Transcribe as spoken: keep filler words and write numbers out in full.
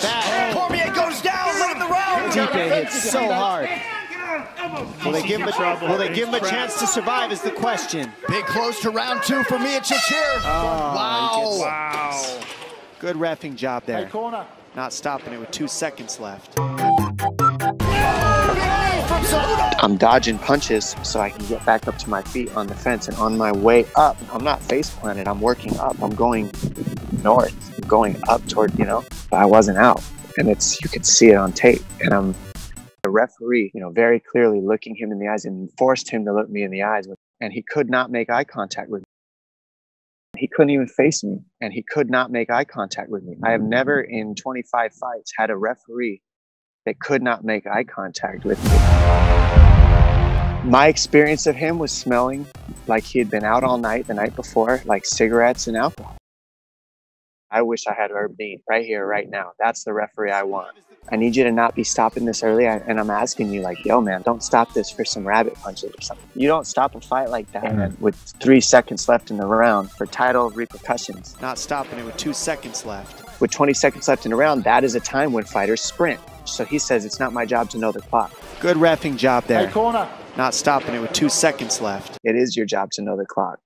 punch. Back. Cormier goes down late in the round. T K hits so hard. Will they give him a, will they give him a chance to survive is the question. Big close to round two for Miocic here. Oh, wow. Wow. Good reffing job there. Hey, not stopping it with two seconds left. I'm dodging punches so I can get back up to my feet on the fence, and on my way up, I'm not face planted, I'm working up, I'm going north, I'm going up toward, you know, but I wasn't out. And it's, you could see it on tape. And I'm the referee, you know, very clearly looking him in the eyes and forced him to look me in the eyes. And he could not make eye contact with me. He couldn't even face me, and he could not make eye contact with me. I have never in twenty-five fights had a referee that could not make eye contact with me. My experience of him was smelling like he had been out all night the night before, like cigarettes and alcohol. I wish I had Herb Dean right here, right now. That's the referee I want. I need you to not be stopping this early, and I'm asking you, like, yo, man, don't stop this for some rabbit punches or something. You don't stop a fight like that mm-hmm. with three seconds left in the round for title repercussions. Not stopping it with two seconds left. With twenty seconds left in the round, that is a time when fighters sprint. So he says it's not my job to know the clock. Good reffing job there. Hey, corner. Not stopping it with two seconds left. It is your job to know the clock.